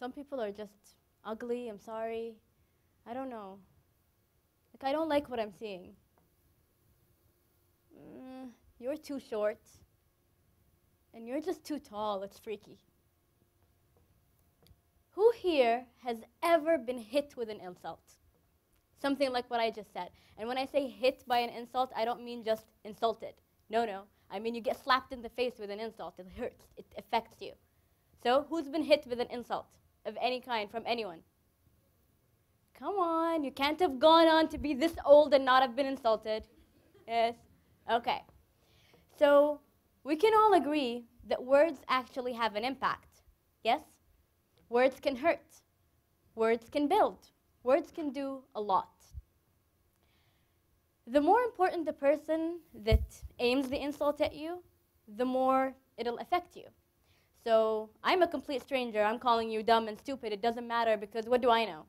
Some people are just ugly, I'm sorry. I don't know. Like, I don't like what I'm seeing. You're too short. And you're just too tall, it's freaky. Who here has ever been hit with an insult? Something like what I just said. And when I say hit by an insult, I don't mean just insulted. No, no. I mean you get slapped in the face with an insult. It hurts. It affects you. So who's been hit with an insult of any kind from anyone? Come on. You can't have gone on to be this old and not have been insulted. Yes? Okay. So we can all agree that words actually have an impact. Yes? Words can hurt. Words can build. Words can do a lot. The more important the person that aims the insult at you, the more it'll affect you. So I'm a complete stranger. I'm calling you dumb and stupid. It doesn't matter because what do I know?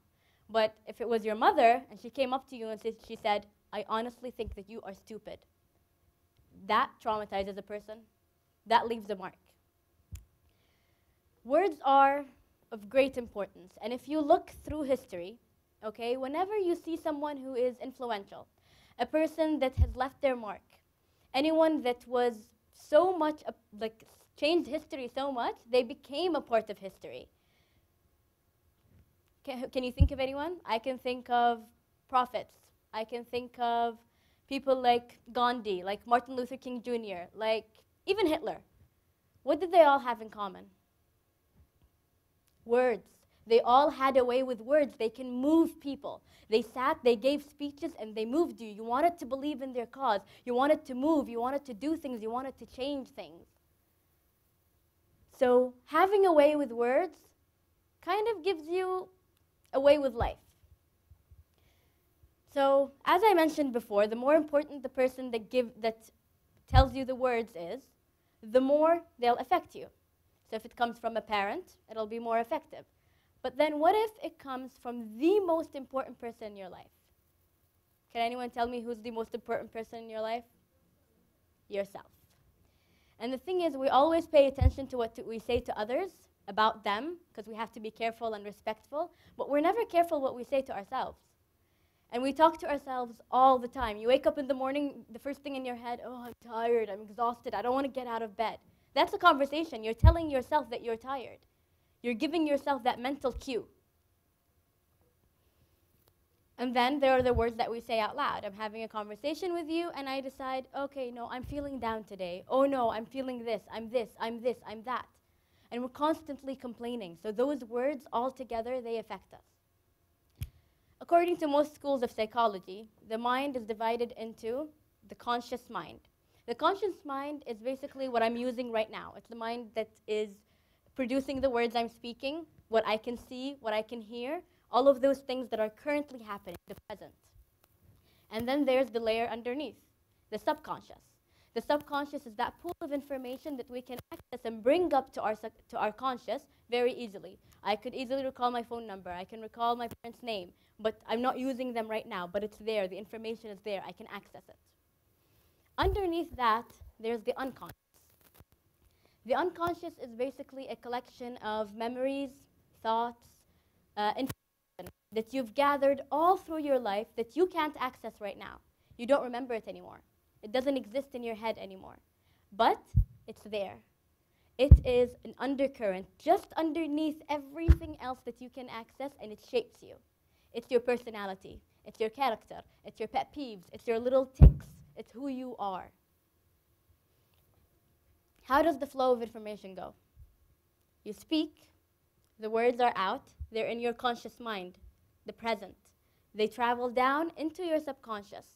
But if it was your mother and she came up to you and she said, I honestly think that you are stupid, that traumatizes a person. That leaves a mark. Words are of great importance. And if you look through history, okay, whenever you see someone who is influential, a person that has left their mark, anyone that was so much, like changed history so much, they became a part of history. Can you think of anyone? I can think of prophets. I can think of people like Gandhi, like Martin Luther King Jr., like even Hitler. What did they all have in common? Words. They all had a way with words. They can move people. They sat, they gave speeches, and they moved you. You wanted to believe in their cause. You wanted to move. You wanted to do things. You wanted to change things. So having a way with words kind of gives you a way with life. So as I mentioned before, the more important the person that tells you the words is, the more they'll affect you. So if it comes from a parent, it'll be more effective. But then what if it comes from the most important person in your life? Can anyone tell me who's the most important person in your life? Yourself. And the thing is, we always pay attention to what we say to others about them, because we have to be careful and respectful, but we're never careful what we say to ourselves. And we talk to ourselves all the time. You wake up in the morning, the first thing in your head, oh, I'm tired, I'm exhausted, I don't want to get out of bed. That's a conversation. You're telling yourself that you're tired. You're giving yourself that mental cue. And then there are the words that we say out loud. I'm having a conversation with you, and I decide, okay, no, I'm feeling down today. Oh, no, I'm feeling this, I'm this, I'm this, I'm that. And we're constantly complaining. So those words altogether, they affect us. According to most schools of psychology, the mind is divided into the conscious mind. The conscious mind is basically what I'm using right now. It's the mind that is producing the words I'm speaking, what I can see, what I can hear, all of those things that are currently happening, the present. And then there's the layer underneath, the subconscious. The subconscious is that pool of information that we can access and bring up to our conscious very easily. I could easily recall my phone number. I can recall my parents' name. But I'm not using them right now, but it's there. The information is there. I can access it. Underneath that, there's the unconscious. The unconscious is basically a collection of memories, thoughts, information that you've gathered all through your life that you can't access right now. You don't remember it anymore. It doesn't exist in your head anymore. But it's there. It is an undercurrent just underneath everything else that you can access, and it shapes you. It's your personality. It's your character. It's your pet peeves. It's your little tics. It's who you are. How does the flow of information go? You speak, the words are out, they're in your conscious mind, the present. They travel down into your subconscious.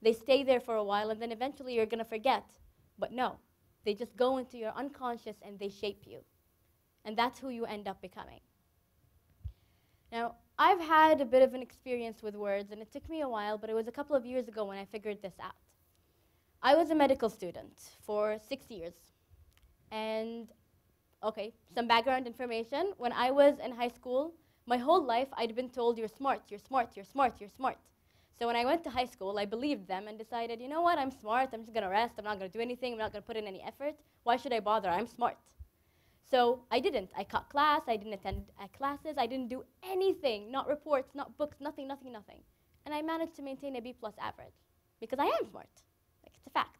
They stay there for a while, and then eventually you're going to forget. But no, they just go into your unconscious and they shape you. And that's who you end up becoming. Now, I've had a bit of an experience with words, and it took me a while, but it was a couple of years ago when I figured this out. I was a medical student for 6 years. And, okay, some background information. When I was in high school, my whole life I'd been told, you're smart, you're smart, you're smart, you're smart. So when I went to high school, I believed them and decided, you know what, I'm smart, I'm just going to rest, I'm not going to do anything, I'm not going to put in any effort. Why should I bother? I'm smart. So I didn't. I cut class. I didn't attend classes. I didn't do anything, not reports, not books, nothing, nothing, nothing. And I managed to maintain a B+ average because I am smart. Like, it's a fact.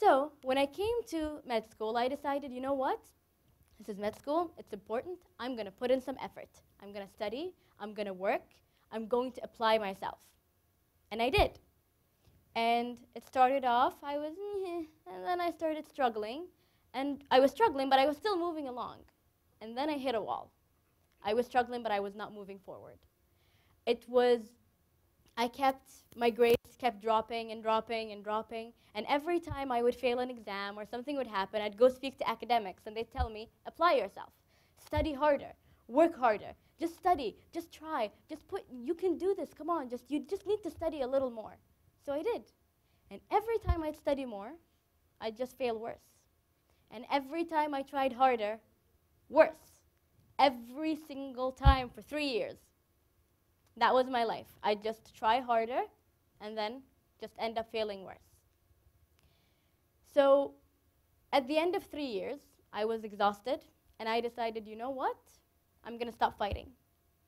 So when I came to med school, I decided, you know what? This is med school. It's important. I'm going to put in some effort. I'm going to study. I'm going to work. I'm going to apply myself. And I did. And it started off, I was, and then I started struggling. And I was struggling, but I was still moving along. And then I hit a wall. I was struggling, but I was not moving forward. It was, my grades kept dropping and dropping and dropping. And every time I would fail an exam or something would happen, I'd go speak to academics, and they'd tell me, apply yourself. Study harder. Work harder. Just study. Just try. You can do this. Come on. You just need to study a little more. So I did. And every time I'd study more, I'd just fail worse. And every time I tried harder, worse. Every single time for 3 years. That was my life. I'd just try harder and then just end up failing worse. So at the end of 3 years, I was exhausted. And I decided, you know what? I'm going to stop fighting.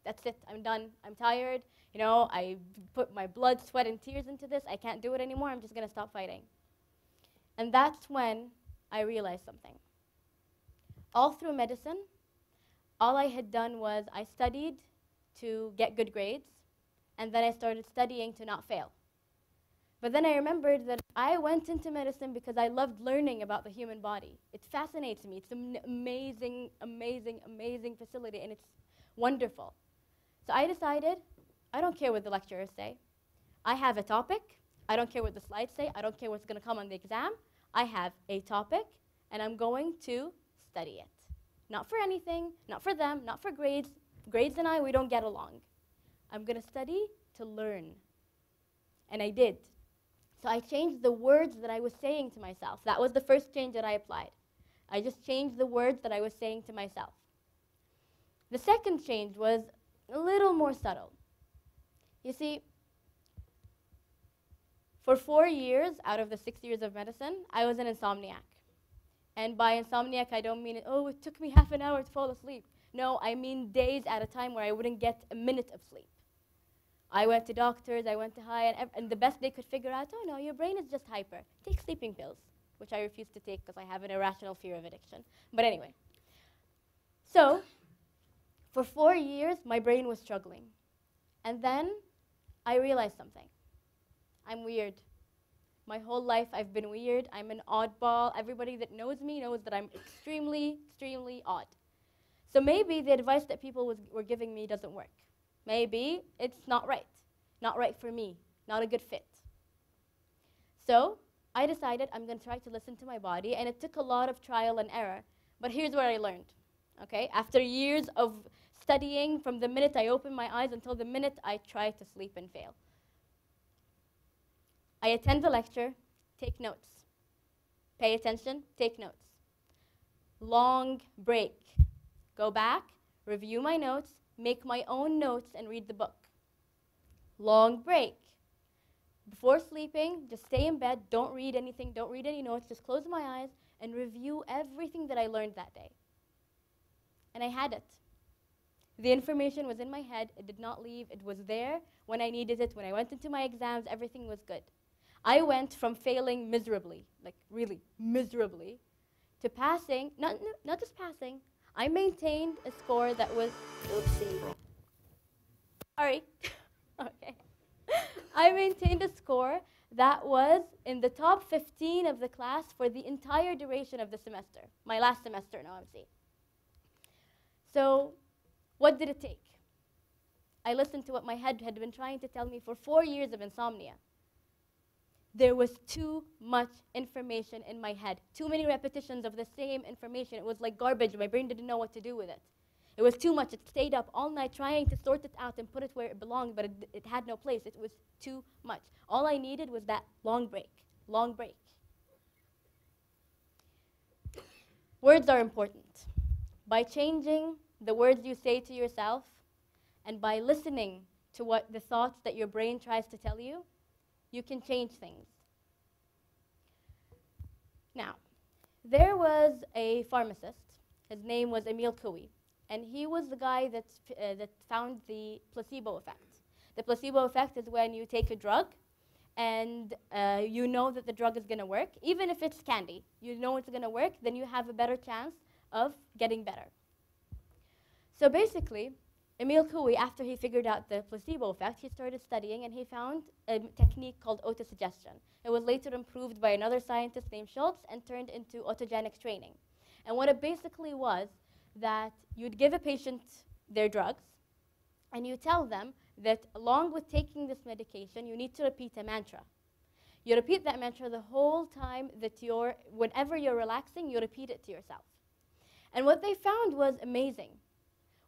That's it. I'm done. I'm tired. You know, I put my blood, sweat, and tears into this. I can't do it anymore. I'm just going to stop fighting. And that's when I realized something. All through medicine, all I had done was I studied to get good grades, and then I started studying to not fail. But then I remembered that I went into medicine because I loved learning about the human body. It fascinates me. It's an amazing, amazing, amazing facility, and it's wonderful. So I decided, I don't care what the lecturers say. I have a topic. I don't care what the slides say. I don't care what's going to come on the exam. I have a topic, and I'm going to study it. Not for anything, not for them, not for grades. Grades and I, we don't get along. I'm going to study to learn. And I did. So I changed the words that I was saying to myself. That was the first change that I applied. I just changed the words that I was saying to myself. The second change was a little more subtle. You see, for 4 years out of the 6 years of medicine, I was an insomniac. And by insomniac, I don't mean, oh, it took me half an hour to fall asleep. No, I mean days at a time where I wouldn't get a minute of sleep. I went to doctors, I went to and the best they could figure out, oh no, your brain is just hyper. Take sleeping pills, which I refuse to take because I have an irrational fear of addiction. But anyway, so for 4 years, my brain was struggling. And then I realized something. I'm weird. My whole life, I've been weird. I'm an oddball. Everybody that knows me knows that I'm extremely, extremely odd. So maybe the advice that people were giving me doesn't work. Maybe it's not right. Not right for me. Not a good fit. So I decided I'm going to try to listen to my body. And it took a lot of trial and error. But here's where I learned. Okay? After years of studying, from the minute I opened my eyes until the minute I tried to sleep and fail. I attend the lecture, take notes. Pay attention, take notes. Long break. Go back, review my notes, make my own notes, and read the book. Long break. Before sleeping, just stay in bed. Don't read anything. Don't read any notes. Just close my eyes and review everything that I learned that day. And I had it. The information was in my head. It did not leave. It was there when I needed it. When I went into my exams, everything was good. I went from failing miserably, like really miserably, to passing. Not just passing. I maintained a score that was, oopsie. Sorry. Okay. I maintained a score that was in the top 15 of the class for the entire duration of the semester. My last semester in OMC. So what did it take? I listened to what my head had been trying to tell me for 4 years of insomnia. There was too much information in my head, too many repetitions of the same information. It was like garbage. My brain didn't know what to do with it. It was too much. It stayed up all night trying to sort it out and put it where it belonged, but it had no place. It was too much. All I needed was that long break, long break. Words are important. By changing the words you say to yourself, and by listening to what the thoughts that your brain tries to tell you, you can change things. Now, there was a pharmacist His name was Émile Coué, and he was the guy that found the placebo effect. The placebo effect is when you take a drug and you know that the drug is going to work. Even if it's candy, you know it's going to work, then you have a better chance of getting better. So basically, Émile Coué, after he figured out the placebo effect, he started studying, and he found a technique called autosuggestion. It was later improved by another scientist named Schultz and turned into autogenic training. And what it basically was that you'd give a patient their drugs, and you tell them that along with taking this medication, you need to repeat a mantra. You repeat that mantra the whole time that whenever you're relaxing, you repeat it to yourself. And what they found was amazing.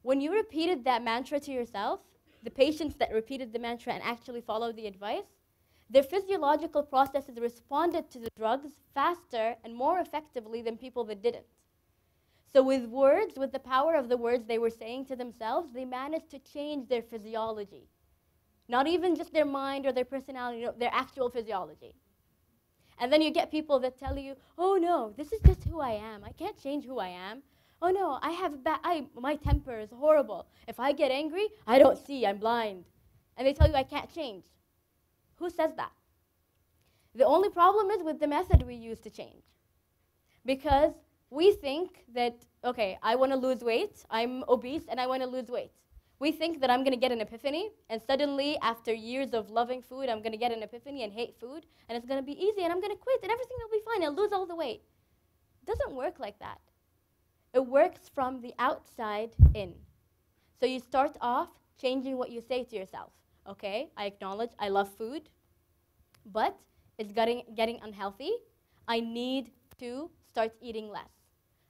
When you repeated that mantra to yourself, the patients that repeated the mantra and actually followed the advice, their physiological processes responded to the drugs faster and more effectively than people that didn't. So with words, with the power of the words they were saying to themselves, they managed to change their physiology. Not even just their mind or their personality, no, their actual physiology. And then you get people that tell you, oh no, this is just who I am. I can't change who I am. Oh no, I have my temper is horrible. If I get angry, I don't see, I'm blind. And they tell you I can't change. Who says that? The only problem is with the method we use to change. Because we think that, okay, I want to lose weight, I'm obese and I want to lose weight. We think that I'm going to get an epiphany, and suddenly after years of loving food, I'm going to get an epiphany and hate food, and it's going to be easy and I'm going to quit and everything will be fine, I'll lose all the weight. It doesn't work like that. It works from the outside in. So you start off changing what you say to yourself. Okay, I acknowledge I love food, but it's getting unhealthy. I need to start eating less.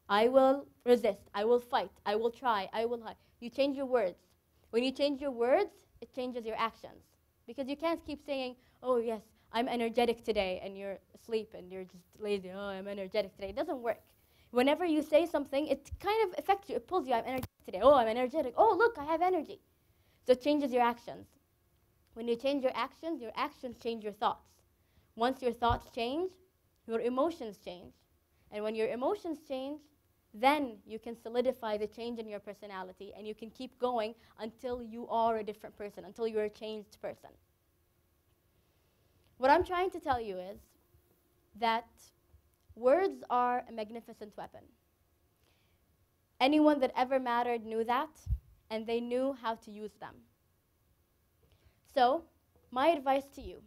I will resist. I will fight. I will try. I will hide. You change your words. When you change your words, it changes your actions. Because you can't keep saying, oh, yes, I'm energetic today, and you're asleep, and you're just lazy. Oh, I'm energetic today. It doesn't work. Whenever you say something, it kind of affects you. It pulls you. I'm energetic today. Oh, I'm energetic. Oh, look, I have energy. So it changes your actions. When you change your actions change your thoughts. Once your thoughts change, your emotions change. And when your emotions change, then you can solidify the change in your personality, and you can keep going until you are a different person, until you're a changed person. What I'm trying to tell you is that words are a magnificent weapon. Anyone that ever mattered knew that, and they knew how to use them. So my advice to you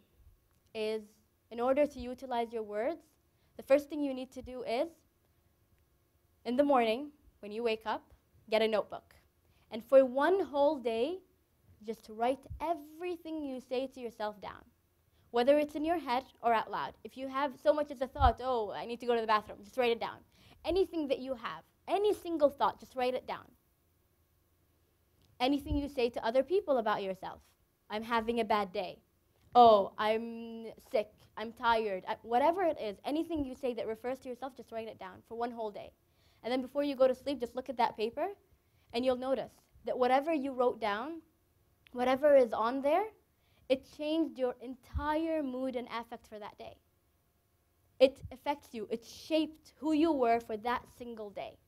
is, in order to utilize your words, the first thing you need to do is, in the morning, when you wake up, get a notebook. And for one whole day, just write everything you say to yourself down, whether it's in your head or out loud. If you have so much as a thought, oh, I need to go to the bathroom, just write it down. Anything that you have, any single thought, just write it down. Anything you say to other people about yourself. I'm having a bad day. Oh, I'm sick, I'm tired. Whatever it is, anything you say that refers to yourself, just write it down for one whole day. And then before you go to sleep, just look at that paper, and you'll notice that whatever you wrote down, whatever is on there, it changed your entire mood and affect for that day. It affects you. It shaped who you were for that single day.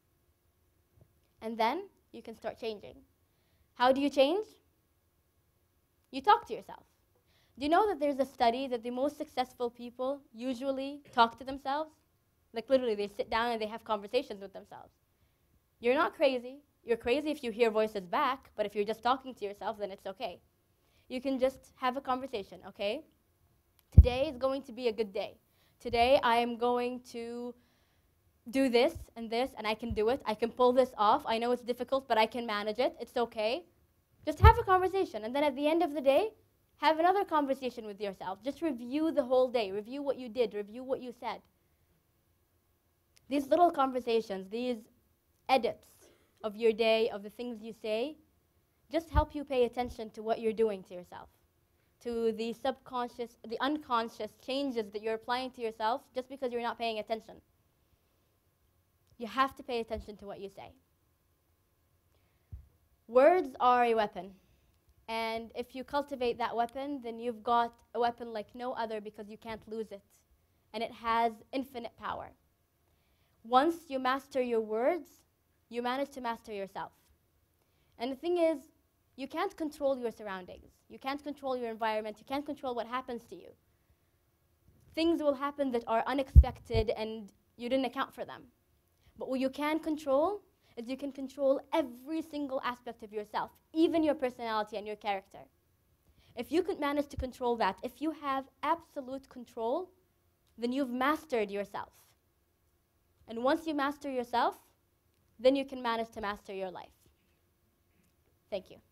And then you can start changing. How do you change? You talk to yourself. Do you know that there's a study that the most successful people usually talk to themselves? Like literally, they sit down and they have conversations with themselves. You're not crazy. You're crazy if you hear voices back, but if you're just talking to yourself, then it's okay. You can just have a conversation, okay? Today is going to be a good day. Today I am going to do this, and I can do it. I can pull this off. I know it's difficult, but I can manage it. It's okay. Just have a conversation, and then at the end of the day, have another conversation with yourself. Just review the whole day. Review what you did. Review what you said. These little conversations, these edits of your day, of the things you say, just help you pay attention to what you're doing to yourself, to the subconscious, the unconscious changes that you're applying to yourself just because you're not paying attention. You have to pay attention to what you say. Words are a weapon. And if you cultivate that weapon, then you've got a weapon like no other because you can't lose it. And it has infinite power. Once you master your words, you manage to master yourself. And the thing is, you can't control your surroundings. You can't control your environment. You can't control what happens to you. Things will happen that are unexpected and you didn't account for them. But what you can control is you can control every single aspect of yourself, even your personality and your character. If you can manage to control that, if you have absolute control, then you've mastered yourself. And once you master yourself, then you can manage to master your life. Thank you.